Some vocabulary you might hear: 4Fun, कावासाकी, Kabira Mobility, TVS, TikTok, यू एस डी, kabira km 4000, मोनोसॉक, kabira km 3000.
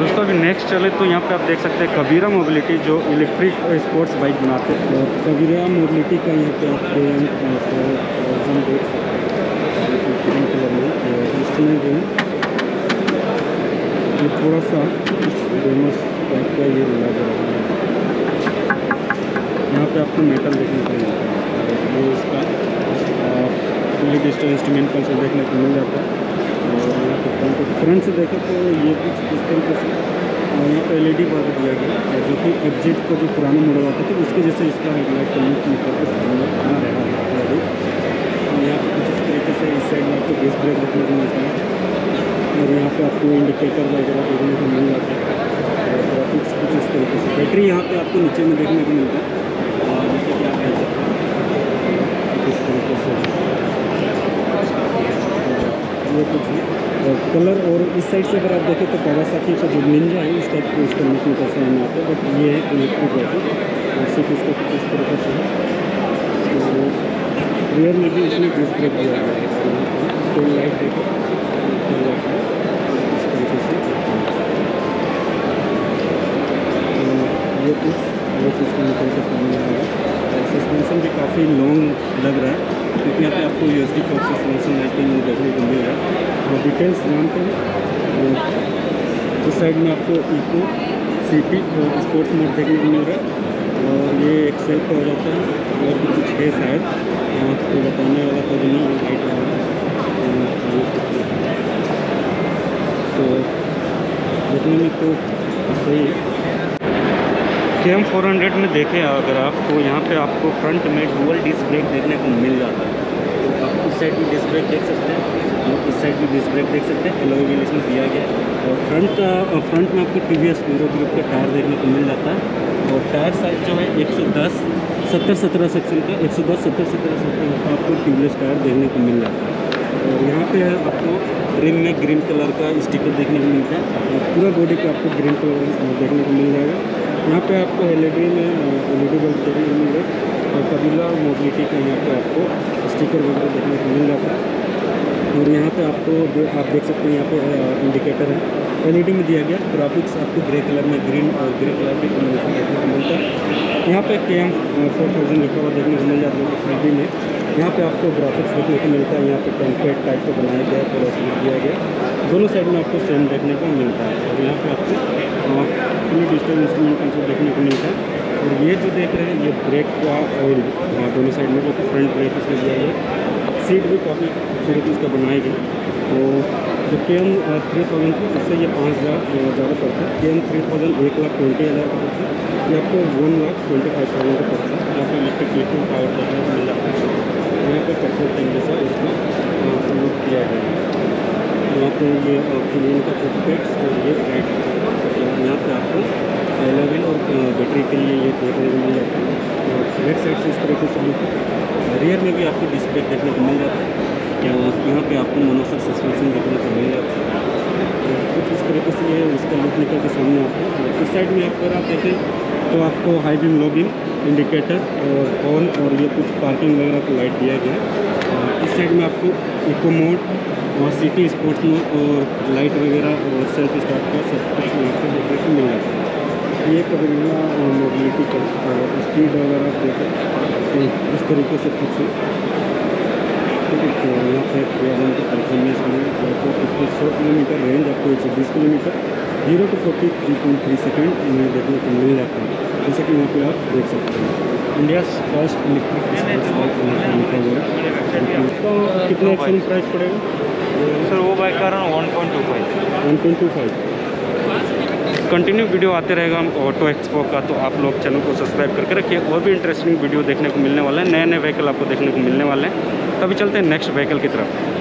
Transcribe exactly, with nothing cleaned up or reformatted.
दोस्तों अभी नेक्स्ट चले तो यहाँ पे आप देख सकते हैं कबीरा मोबिलिटी जो इलेक्ट्रिक स्पोर्ट्स बाइक बनाते हैं। कबीरा मोबिलिटी का यहाँ पे आप देख सकते हैं, इसमें जो है थोड़ा सा फेमस टाइप का ये मिला जा रहा है। यहाँ पे आपको मेटल देखने को मिलता है, वो इसका डिजिटल इंस्ट्रूमेंट पर से देखने को मिल जाता है। फ्रंट से देखें तो ये कुछ इस तरीके से यहाँ पर एल ई डी बल्ब दिया गया है, जो कि एग्जिट का जो पुराना मॉडल आता था उसके जैसे इसका यहाँ पर कुछ इस तरीके से इस साइड में आपको बेस ब्रेक देखने को मिलता है और यहाँ पे आपको इंडिकेटर वगैरह देखने को मिल जाता है। ग्राफिक्स कुछ इस तरीके से, बैटरी यहाँ पे आपको नीचे में देखने को मिलता है, जैसे कि आप देख सकते हैं इस तरीके से ये कुछ है कलर। और इस साइड से अगर आप देखें तो कावासाकी का जो निंजा है इस टाइप को इसका मिशन कैसे है यहाँ पे, बट ये है इलेक्ट्रिक बाइक उससे किसका कुछ इस तरीके से रियर में भी इसमें डिस्क ब्रेक दिया गया है, तो लाइट देखो इस तरीके से ये कुछ ये कुछ का निकल के सामने आ रहा है। सस्पेंसन भी काफ़ी लॉन्ग लग रहा है क्योंकि यहाँ पे आपको यू एस डी fork suspension I T देखने को मिल रहा है। डिटेल्स नाम पर इस साइड में आपको इको सिटी और स्पोर्ट्स मोड देखने को मिल रहा है और ये एक सेल्फ हो जाता है और कुछ है शायद आपको बताने वाला तो नहीं लाइट वाला, तो देखने में तो सही है। के एम फोर हंड्रेड में देखें अगर आप तो यहाँ पे आपको फ्रंट में डुअल डिस्क ब्रेक देखने को मिल जाता है, तो आप उस साइड में डिस्क ब्रेक देख सकते हैं, इस साइड में डिस्क ब्रेक देख सकते हैं, एलॉय व्हील इसमें दिया गया है और फ्रंट फ्रंट में आपको टीवीएस हीरो ग्रुप का टायर देखने को मिल जाता है और टायर साइज जो है एक सौ दस सत्तर सत्रह सेक्शन का एक सौ दस सत्तर सत्रह सेक्शन का आपको ट्यूबलेस टायर देखने को मिल जाता है। और यहाँ पे आपको रिम में ग्रीन कलर का स्टिकर देखने को मिलता है और पूरा बॉडी पे आपको ग्रीन कलर देखने को मिल जाएगा। यहाँ पर आपको एल ई डी में एल ई डी बल्ब देखने को मिल रहा है और कबीरा मोबिलिटी का यहाँ पर आपको स्टिकर वगैरह देखने को मिल जाता है और यहाँ पे आपको दे, आप देख सकते हैं यहाँ पे इंडिकेटर है एलईडी में दिया गया। ग्राफिक्स आपको ग्रे कलर में ग्रीन और ग्रे कलर में कॉम्बिनेशन देखने को मिलता है। यहाँ पे के एम फोर थाउजेंड लिखा हुआ देखने को मिल जाता है थ्री डी में। यहाँ पे आपको ग्राफिक्स देखने को मिलता है, यहाँ पे टेम्पलेट टाइप का बनाया गया है, पूरा इसमें दिया गया दोनों साइड में आपको सेम देखने को मिलता है और यहाँ पर आपको पूरी डिजिटल इंस्ट्रूमेंट कंसोल देखने को मिलता है। और ये जो देख रहे हैं ये ब्रेक का ऑयल दोनों साइड में जो फ्रंट ब्रेक इसमें दिया गया, सीट भी काफ़ी खूबसूरत इसका बनाई गई। तो जो के एम थ्री थाउजेंड थी उससे ये पाँच हज़ार ज़्यादा पड़ता है, के एम थ्री थाउजेंड एक लाख ट्वेंटी हज़ार का पड़ता है, ये आपको one lakh twenty five thousand का पड़ता है। यहाँ पर इलेक्ट्रिक व्हीकल पावर देखने को मिल जाता है, यहाँ पर पेट्रोल टैंक जैसा इसमें प्रयोग किया गया है। यहाँ पर ये फिलियन का फुटपेट्स और ये लाइट, यहाँ पर आपको एलेवन और बैटरी के लिए ये देखने को मिल जाता है और लेफ्ट साइड से इस तरीके से रियर में भी आपको डिस्प्ले देखने को मिल जाता है। यहाँ पे आपको मोनोसॉक सस्पेंशन देखने को मिल जाता है, कुछ इस तरीके से ये उसका लुक निकल के सामने आता है। इस साइड में अगर आप देखें तो आपको high beam low beam indicator और हॉर्न और ये कुछ पार्किंग वगैरह को लाइट दिया गया है। इस साइड में आपको इको मोड और सिटी स्पोर्ट्स मोड और लाइट वगैरह और सेल्फ स्टार्ट का सब कुछ यहाँ पर देखने को मिल जाता है। ये कबीरा मोबिलिटी का स्पीड वगैरह देखें इस तरीके से कुछ यहाँ पे पर्यावरण के परफॉर्मेंस में इसकी सौ किलोमीटर रेंज आपको एक सौ बीस kilometre zero to forty three point three second में देखने को मिल जाता है, जैसे कि यहाँ पे आप देख सकते हैं। इंडिया फर्स्ट इलेक्ट्रिक तो कितना एक्चुअली प्राइस पड़ेगा सर? वो बाइक का one point two five one point two five continue video आते रहेगा हम ऑटो एक्सपो का, तो आप लोग चैनल को सब्सक्राइब करके रखिए और भी इंटरेस्टिंग वीडियो देखने को मिलने वाला है, नए नए व्हीकल आपको देखने को मिलने वाले हैं। तभी चलते हैं नेक्स्ट व्हीकल की तरफ।